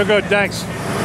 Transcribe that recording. You're good, thanks.